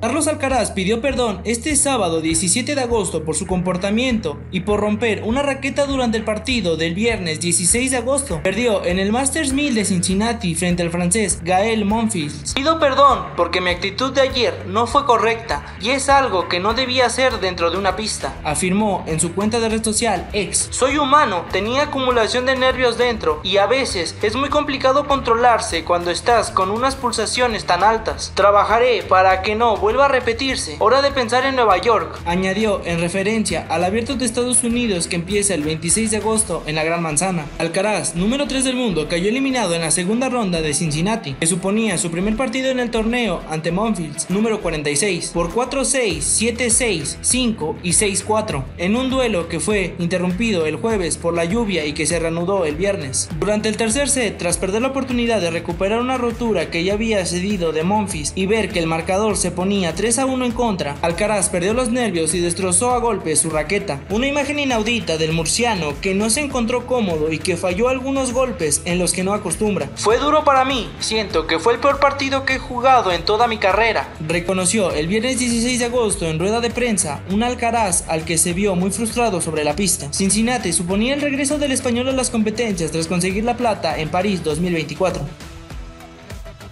Carlos Alcaraz pidió perdón este sábado 17 de agosto por su comportamiento y por romper una raqueta durante el partido del viernes 16 de agosto. Perdió en el Masters 1000 de Cincinnati frente al francés Gael Monfils. Pido perdón porque mi actitud de ayer no fue correcta y es algo que no debía hacer dentro de una pista, afirmó en su cuenta de red social X. Soy humano, tenía acumulación de nervios dentro y a veces es muy complicado controlarse cuando estás con unas pulsaciones tan altas. Trabajaré para que no vuelva a repetirse, hora de pensar en Nueva York, añadió en referencia al abierto de Estados Unidos que empieza el 26 de agosto en la Gran Manzana. Alcaraz, número 3 del mundo, cayó eliminado en la segunda ronda de Cincinnati, que suponía su primer partido en el torneo ante Monfils, número 46, por 4-6, 7-6, 5 y 6-4, en un duelo que fue interrumpido el jueves por la lluvia y que se reanudó el viernes. Durante el tercer set, tras perder la oportunidad de recuperar una rotura que ya había cedido de Monfils y ver que el marcador se ponía 3-1 en contra, Alcaraz perdió los nervios y destrozó a golpes su raqueta. Una imagen inaudita del murciano que no se encontró cómodo y que falló algunos golpes en los que no acostumbra. Fue duro para mí, siento que fue el peor partido que he jugado en toda mi carrera, reconoció el viernes 16 de agosto en rueda de prensa un Alcaraz al que se vio muy frustrado sobre la pista. Cincinnati suponía el regreso del español a las competencias tras conseguir la plata en París 2024.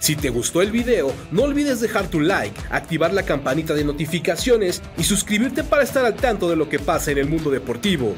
Si te gustó el video, no olvides dejar tu like, activar la campanita de notificaciones y suscribirte para estar al tanto de lo que pasa en el mundo deportivo.